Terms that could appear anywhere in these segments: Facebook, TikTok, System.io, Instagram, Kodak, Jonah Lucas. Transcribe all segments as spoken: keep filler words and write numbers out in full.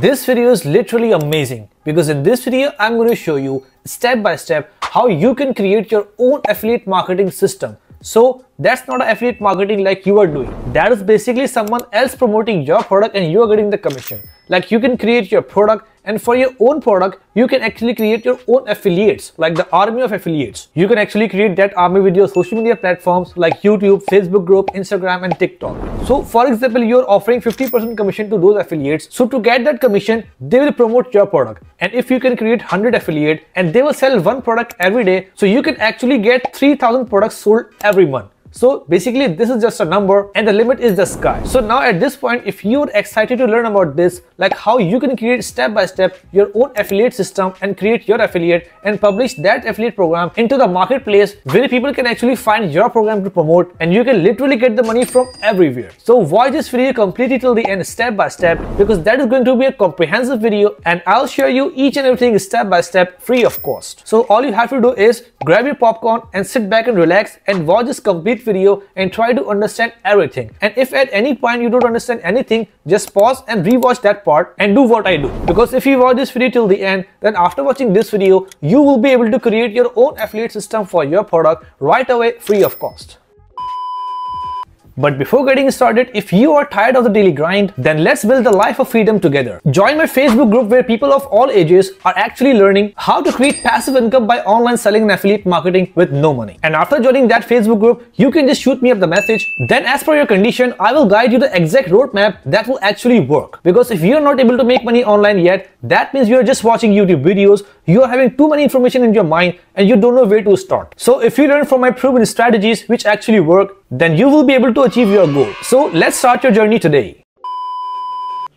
This video is literally amazing because in this video, I'm going to show you step by step how you can create your own affiliate marketing system. So that's not affiliate marketing like you are doing. That is basically someone else promoting your product and you are getting the commission. Like you can create your product, and for your own product, you can actually create your own affiliates, like the army of affiliates. You can actually create that army with your social media platforms like YouTube, Facebook group, Instagram and TikTok. So for example, you're offering fifty percent commission to those affiliates. So to get that commission, they will promote your product. And if you can create one hundred affiliates and they will sell one product every day, so you can actually get three thousand products sold every month. So basically this is just a number and the limit is the sky. So now at this point, if you're excited to learn about this, like how you can create step by step your own affiliate system and create your affiliate and publish that affiliate program into the marketplace where people can actually find your program to promote and you can literally get the money from everywhere. So watch this video completely till the end step by step because that is going to be a comprehensive video and I'll show you each and everything step by step free of cost. So all you have to do is grab your popcorn and sit back and relax and watch this complete video and try to understand everything. And if at any point you don't understand anything, just pause and re-watch that part and do what I do, because if you watch this video till the end, then after watching this video you will be able to create your own affiliate system for your product right away free of cost. But before getting started, if you are tired of the daily grind, then let's build the life of freedom together. Join my Facebook group where people of all ages are actually learning how to create passive income by online selling and affiliate marketing with no money. And after joining that Facebook group, you can just shoot me up the message. Then as per your condition, I will guide you the exact roadmap that will actually work. Because if you're not able to make money online yet, that means you're just watching YouTube videos, you are having too many information in your mind and you don't know where to start. So if you learn from my proven strategies which actually work, then you will be able to achieve your goal. So let's start your journey today.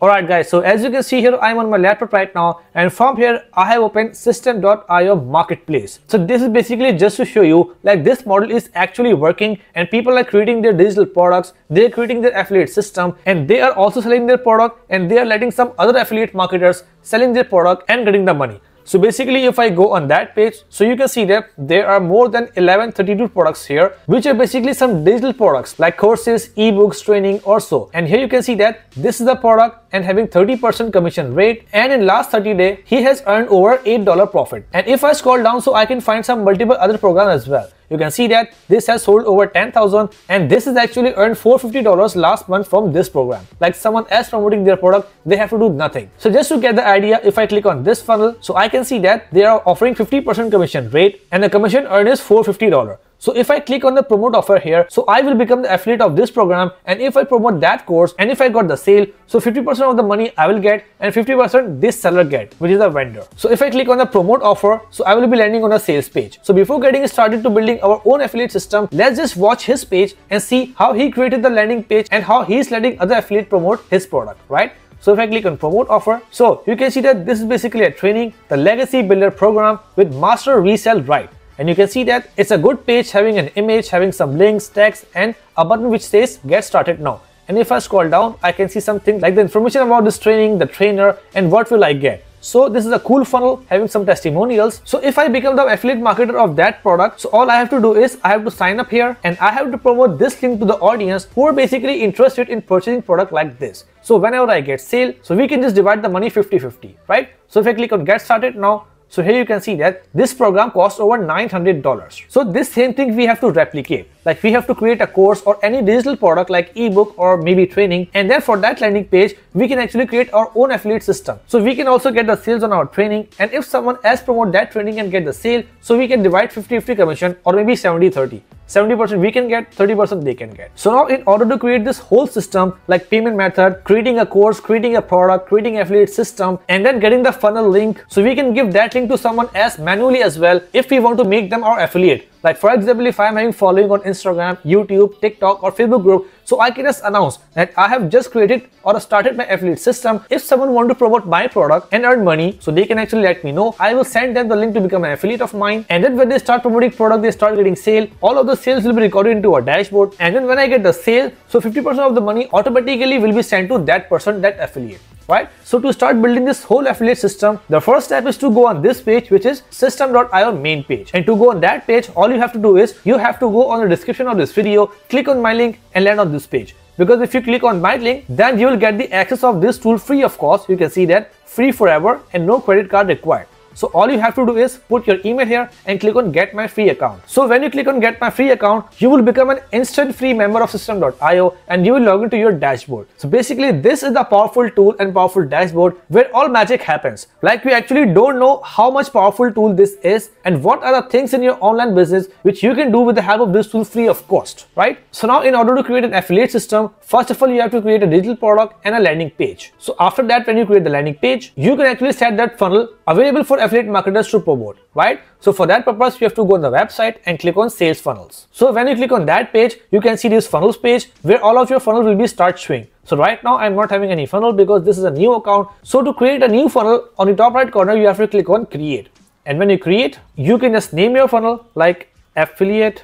Alright guys, so as you can see here, I'm on my laptop right now and from here I have opened System dot i o marketplace. So this is basically just to show you like this model is actually working and people are creating their digital products, they're creating their affiliate system and they are also selling their product and they are letting some other affiliate marketers selling their product and getting the money. So basically if I go on that page, so you can see that there are more than eleven thirty-two products here, which are basically some digital products like courses, ebooks, training or so. And here you can see that this is the product and having thirty percent commission rate, and in last thirty days he has earned over eight dollars profit. And if I scroll down, so I can find some multiple other programs as well. You can see that this has sold over ten thousand and this is actually earned four hundred fifty dollars last month from this program. Like someone else promoting their product, they have to do nothing. So just to get the idea, if I click on this funnel, so I can see that they are offering fifty percent commission rate and the commission earned is four hundred fifty dollars. So if I click on the promote offer here, so I will become the affiliate of this program, and if I promote that course and if I got the sale, so fifty percent of the money I will get and fifty percent this seller get, which is a vendor. So if I click on the promote offer, so I will be landing on a sales page. So before getting started to building our own affiliate system, let's just watch his page and see how he created the landing page and how he is letting other affiliate promote his product, right? So if I click on promote offer, so you can see that this is basically a training, the legacy builder program with master resell right. And you can see that it's a good page having an image, having some links, text and a button which says get started now. And if I scroll down, I can see something like the information about this training, the trainer and what will I get. So this is a cool funnel having some testimonials. So if I become the affiliate marketer of that product, so all I have to do is I have to sign up here and I have to promote this link to the audience who are basically interested in purchasing product like this. So whenever I get sale, so we can just divide the money fifty fifty, right? So if I click on get started now, so here you can see that this program costs over nine hundred dollars. So this same thing we have to replicate. Like we have to create a course or any digital product like ebook or maybe training. And then for that landing page, we can actually create our own affiliate system. So we can also get the sales on our training. And if someone else promote that training and get the sale, so we can divide fifty fifty commission or maybe seventy thirty. seventy percent we can get, thirty percent they can get. So now in order to create this whole system like payment method, creating a course, creating a product, creating affiliate system and then getting the funnel link, so we can give that link to someone else manually as well if we want to make them our affiliate. Like for example, if I'm having following on Instagram, YouTube, TikTok or Facebook group, so I can just announce that I have just created or started my affiliate system. If someone wants to promote my product and earn money, so they can actually let me know. I will send them the link to become an affiliate of mine. And then when they start promoting product, they start getting sale. All of the sales will be recorded into a dashboard. And then when I get the sale, so fifty percent of the money automatically will be sent to that person, that affiliate. Right? So to start building this whole affiliate system, the first step is to go on this page, which is System dot i o main page. And to go on that page, all you have to do is you have to go on the description of this video, click on my link and land on this page. because if you click on my link, then you will get the access of this tool free of cost. You can see that free forever and no credit card required. So all you have to do is put your email here and click on get my free account. So when you click on get my free account, you will become an instant free member of system dot i o and you will log into your dashboard. So basically this is the powerful tool and powerful dashboard where all magic happens. Like, we actually don't know how much powerful tool this is and what are the things in your online business which you can do with the help of this tool free of cost, right? So now in order to create an affiliate system, first of all you have to create a digital product and a landing page. So after that, when you create the landing page, you can actually set that funnel available for affiliate marketers to promote, right? So for that purpose, you have to go on the website and click on sales funnels. So when you click on that page, you can see this funnels page where all of your funnels will be start showing. So right now I'm not having any funnel because this is a new account. So to create a new funnel, on the top right corner you have to click on create, and when you create, you can just name your funnel like affiliate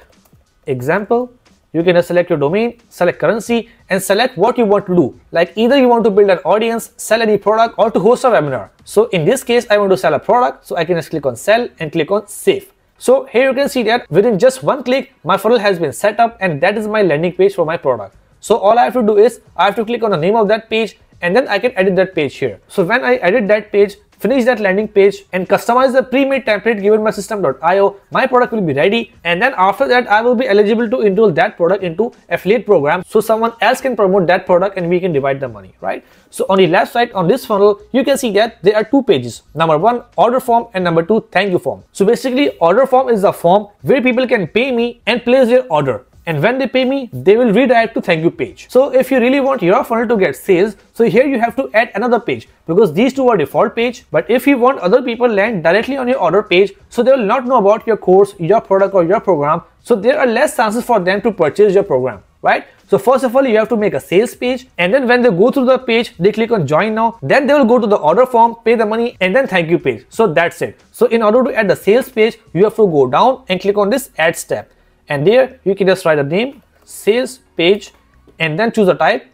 example. You can just select your domain, select currency, and select what you want to do. Like, either you want to build an audience, sell any product, or to host a webinar. So in this case, I want to sell a product. So I can just click on sell and click on save. So here you can see that within just one click, my funnel has been set up, and that is my landing page for my product. So all I have to do is I have to click on the name of that page, and then I can edit that page here. So when I edit that page, finish that landing page and customize the pre-made template given by system dot i o, my product will be ready, and then after that I will be eligible to enroll that product into affiliate program so someone else can promote that product and we can divide the money, right? So on the left side on this funnel you can see that there are two pages, number one order form and number two thank you form. So basically order form is the form where people can pay me and place their order, and when they pay me they will redirect to thank you page. So if you really want your funnel to get sales, so here you have to add another page because these two are default page, but if you want other people land directly on your order page, so they will not know about your course, your product or your program, so there are less chances for them to purchase your program, right? So first of all you have to make a sales page, and then when they go through the page they click on join now, then they will go to the order form, pay the money, and then thank you page. So that's it. So in order to add the sales page you have to go down and click on this add step, and there you can just write a name sales page and then choose a type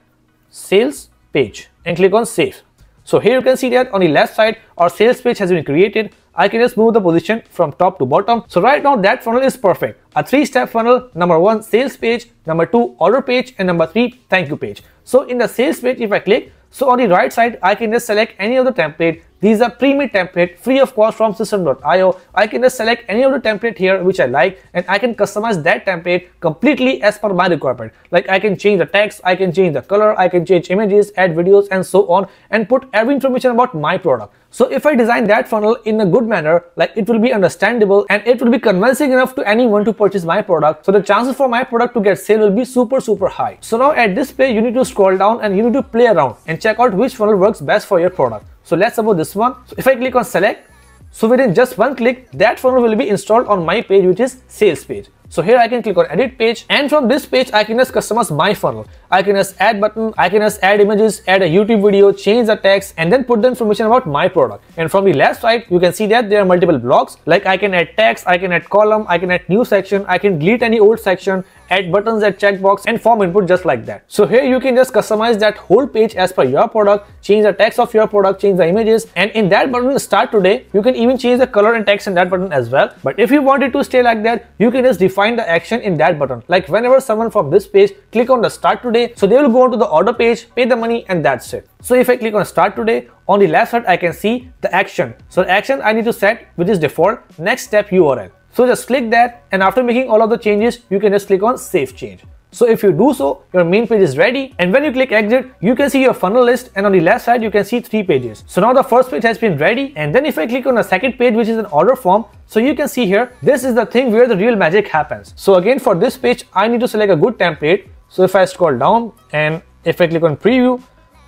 sales page and click on save. So here you can see that on the left side our sales page has been created. I can just move the position from top to bottom. So right now that funnel is perfect, a three-step funnel, number one sales page, number two order page, and number three thank you page. So in the sales page if I click, so on the right side I can just select any of the template. These are pre-made template free of cost from system dot i o. I can just select any of the template here which I like, and I can customize that template completely as per my requirement. Like, I can change the text, I can change the color, I can change images, add videos and so on, and put every information about my product. So if I design that funnel in a good manner, like, it will be understandable and it will be convincing enough to anyone to purchase my product. So the chances for my product to get sale will be super super high. So now at this page you need to scroll down and you need to play around and check out which funnel works best for your product. So let's suppose this one. So if I click on select, so within just one click that funnel will be installed on my page which is sales page. So here I can click on edit page, and from this page I can just customize my funnel. I can just add button, I can just add images, add a YouTube video, change the text, and then put the information about my product. And from the left side you can see that there are multiple blocks, like I can add text, I can add column, I can add new section, I can delete any old section, add buttons, add checkbox, and form input just like that. So here you can just customize that whole page as per your product, change the text of your product, change the images, and in that button start today you can even change the color and text in that button as well. But if you want it to stay like that, you can just define the action in that button, like whenever someone from this page click on the start today, so they will go on to the order page, pay the money, and that's it. So if I click on start today, on the left side I can see the action. So the action I need to set, which is default next step U R L. So just click that, and after making all of the changes you can just click on save change. So if you do so, your main page is ready, and when you click exit you can see your funnel list, and on the left side you can see three pages. So now the first page has been ready, and then if I click on the second page which is an order form, so you can see here this is the thing where the real magic happens. So again for this page I need to select a good template. So if I scroll down and if I click on preview,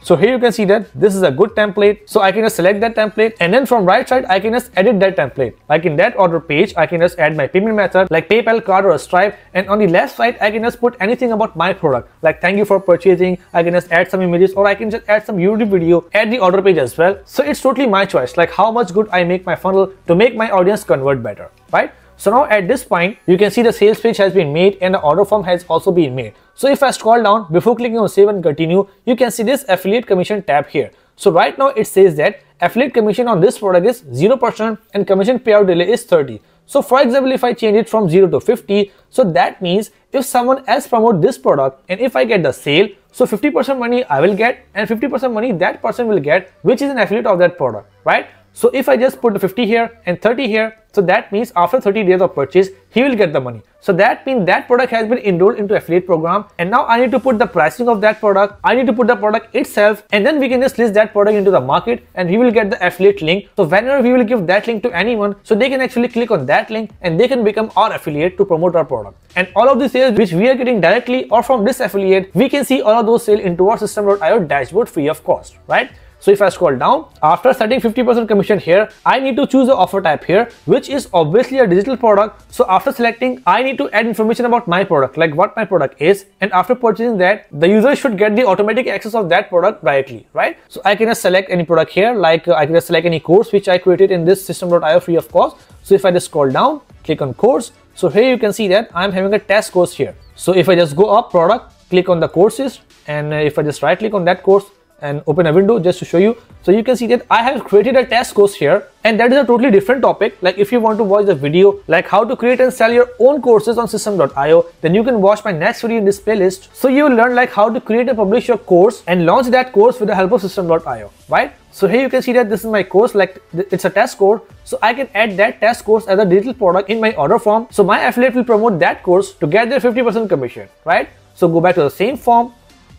so here you can see that this is a good template. So I can just select that template, and then from right side I can just edit that template. Like in that order page I can just add my payment method like PayPal, card, or a Stripe, and on the left side I can just put anything about my product, like thank you for purchasing, I can just add some images, or I can just add some YouTube video, add the order page as well. So it's totally my choice, like how much good I make my funnel to make my audience convert better, right? So now at this point you can see the sales page has been made and the order form has also been made. So if I scroll down before clicking on save and continue, you can see this affiliate commission tab here. So right now it says that affiliate commission on this product is zero percent and commission payout delay is thirty. So for example, if I change it from zero to fifty, so that means if someone else promotes this product and if I get the sale, So fifty percent money I will get and fifty percent money that person will get, which is an affiliate of that product, right? So if I just put the fifty here and thirty here, so that means after thirty days of purchase, he will get the money. So that means that product has been enrolled into affiliate program, and now I need to put the pricing of that product. I need to put the product itself, and then we can just list that product into the market and he will get the affiliate link. So whenever we will give that link to anyone, so they can actually click on that link and they can become our affiliate to promote our product. And all of the sales which we are getting directly or from this affiliate, we can see all of those sales into our System dot I O dashboard free of cost, right? So if I scroll down, after setting fifty percent commission here, I need to choose the offer type here, which is obviously a digital product. So after selecting, I need to add information about my product, like what my product is. And after purchasing that, the user should get the automatic access of that product directly, right? So I can just select any product here, like uh, I can just select any course which I created in this System dot I O free of cost. So if I just scroll down, click on course. So here you can see that I'm having a test course here. So if I just go up product, click on the courses, and if I just right click on that course, and open a window just to show you. So you can see that I have created a test course here, and that is a totally different topic. Like if you want to watch the video like how to create and sell your own courses on System dot I O, then you can watch my next video in this playlist. So you will learn like how to create and publish your course and launch that course with the help of System dot I O, right? So here you can see that this is my course, like it's a test course. So I can add that test course as a digital product in my order form. So my affiliate will promote that course to get their fifty percent commission, right? So go back to the same form,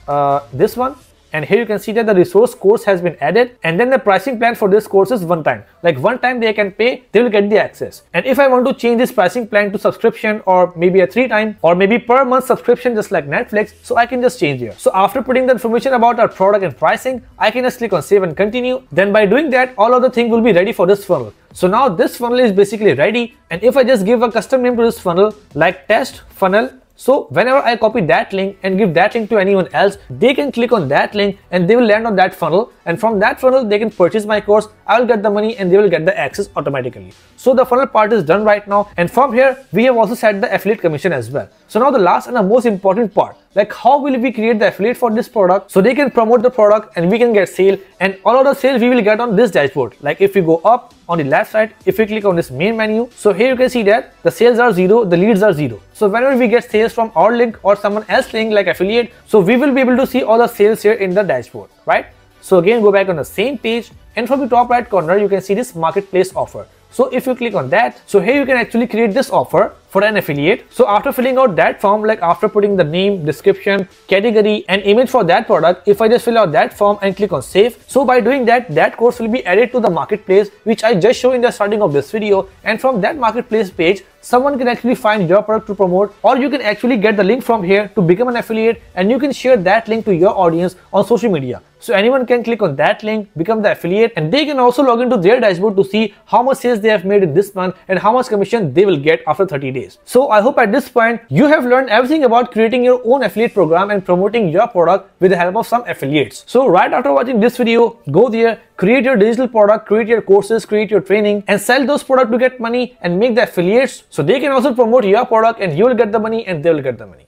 uh, this one. And here you can see that the resource course has been added, and then the pricing plan for this course is one time. Like one time they can pay, they will get the access. And if I want to change this pricing plan to subscription, or maybe a three time or maybe per month subscription, just like Netflix, so I can just change here. So after putting the information about our product and pricing, I can just click on save and continue. Then by doing that, all of the things will be ready for this funnel. So now this funnel is basically ready. And if I just give a custom name to this funnel, like test funnel, so whenever I copy that link and give that link to anyone else, they can click on that link and they will land on that funnel. And from that funnel, they can purchase my course. I will get the money and they will get the access automatically. So the funnel part is done right now. And from here, we have also set the affiliate commission as well. So now the last and the most important part, like how will we create the affiliate for this product so they can promote the product and we can get sale, and all of the sales we will get on this dashboard. Like if you go up on the left side, if you click on this main menu, so here you can see that the sales are zero, the leads are zero. So whenever we get sales from our link or someone else's link like affiliate, so we will be able to see all the sales here in the dashboard, right? So again, go back on the same page, and from the top right corner, you can see this marketplace offer. So if you click on that, so here you can actually create this offer for an affiliate. So after filling out that form, like after putting the name, description, category, and image for that product, if I just fill out that form and click on save, so by doing that, that course will be added to the marketplace, which I just showed in the starting of this video. And from that marketplace page, someone can actually find your product to promote, or you can actually get the link from here to become an affiliate, and you can share that link to your audience on social media. So anyone can click on that link, become the affiliate, and they can also log into their dashboard to see how much sales they have made in this month and how much commission they will get after thirty days. So I hope at this point you have learned everything about creating your own affiliate program and promoting your product with the help of some affiliates. So right after watching this video, go there, create your digital product, create your courses, create your training, and sell those products to get money and make the affiliates so they can also promote your product, and you will get the money and they will get the money.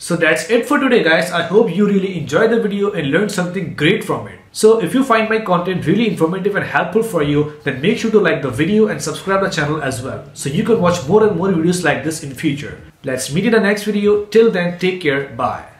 So that's it for today, guys. I hope you really enjoyed the video and learned something great from it. So if you find my content really informative and helpful for you, then make sure to like the video and subscribe the channel as well, so you can watch more and more videos like this in future. Let's meet in the next video. Till then, take care. Bye.